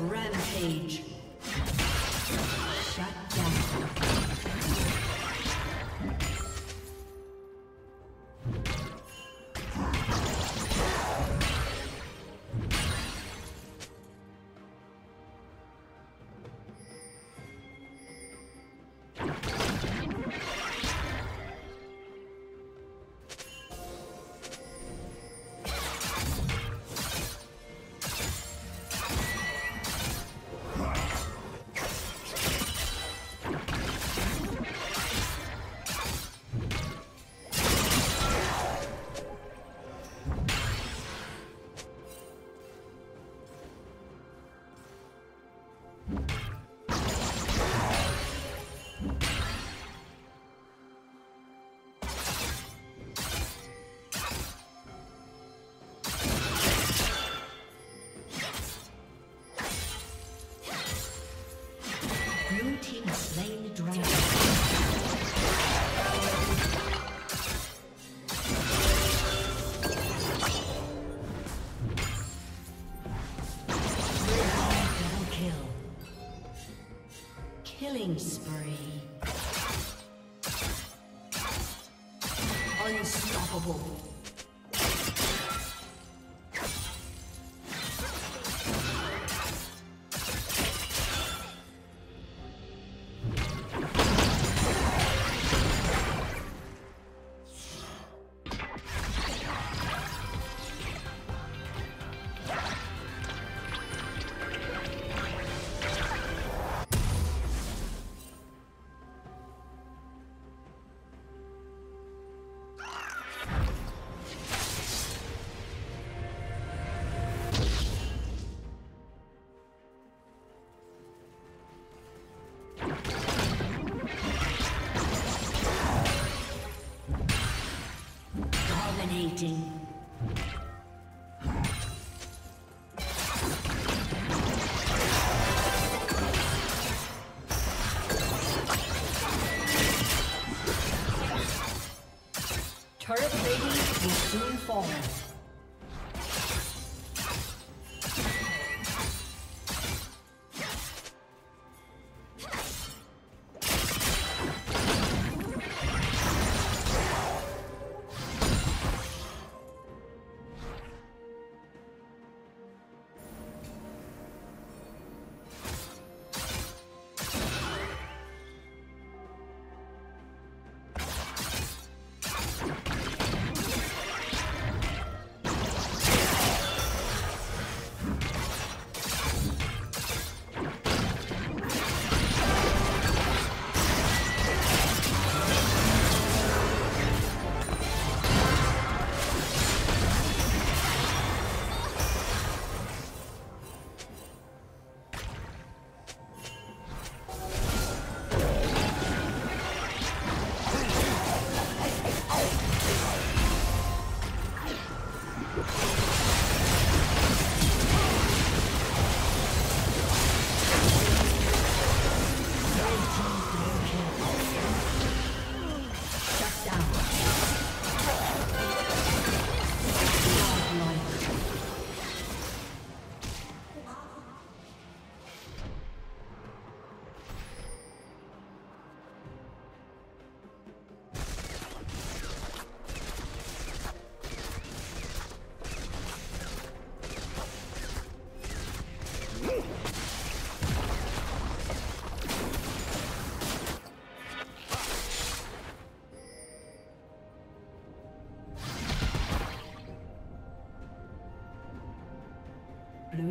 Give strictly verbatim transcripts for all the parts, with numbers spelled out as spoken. Rampage. Shut down. Killing spree. Unstoppable. Dominating. Turret plating will soon fall. Blue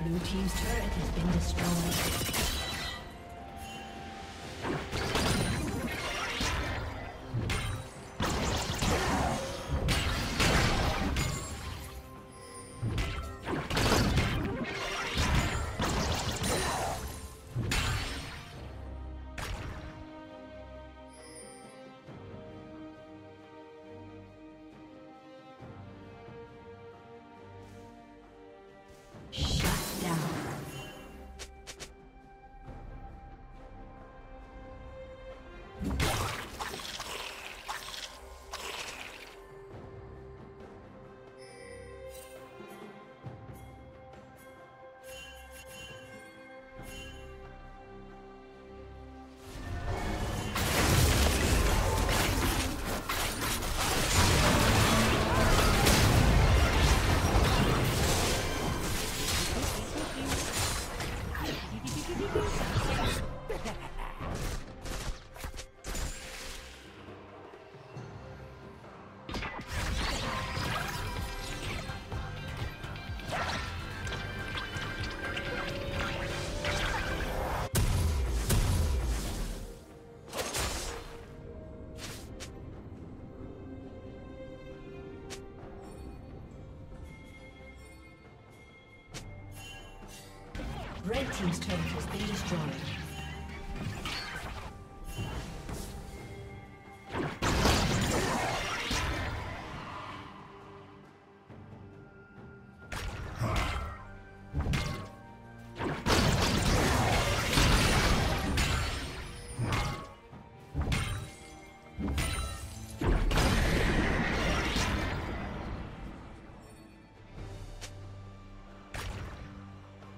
Blue team's turret has been destroyed. Red team's turret has been destroyed.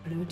Blue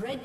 Red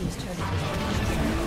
team's turret has been destroyed.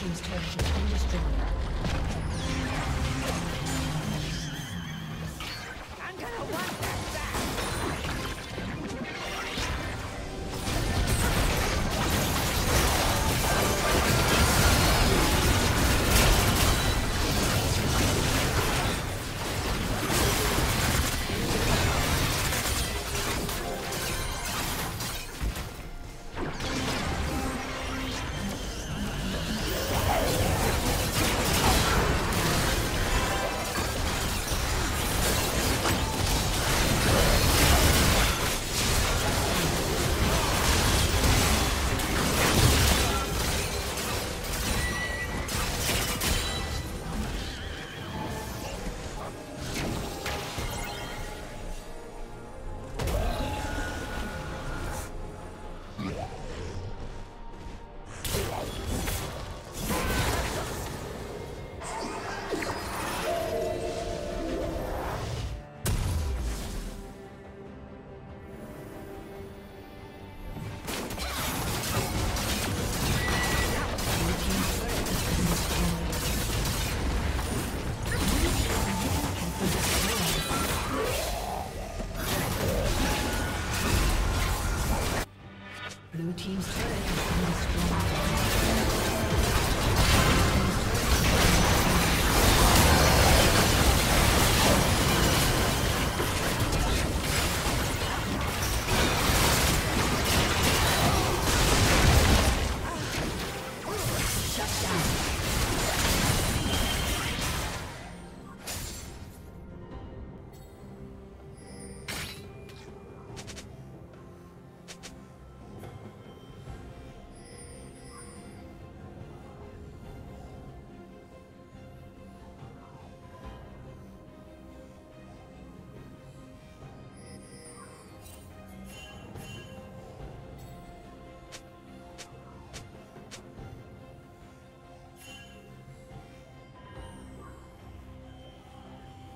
team's turret has been destroyed. I'm gonna want that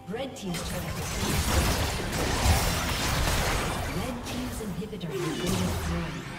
Red team's turret has been destroyed. Red team's inhibitor has been destroyed.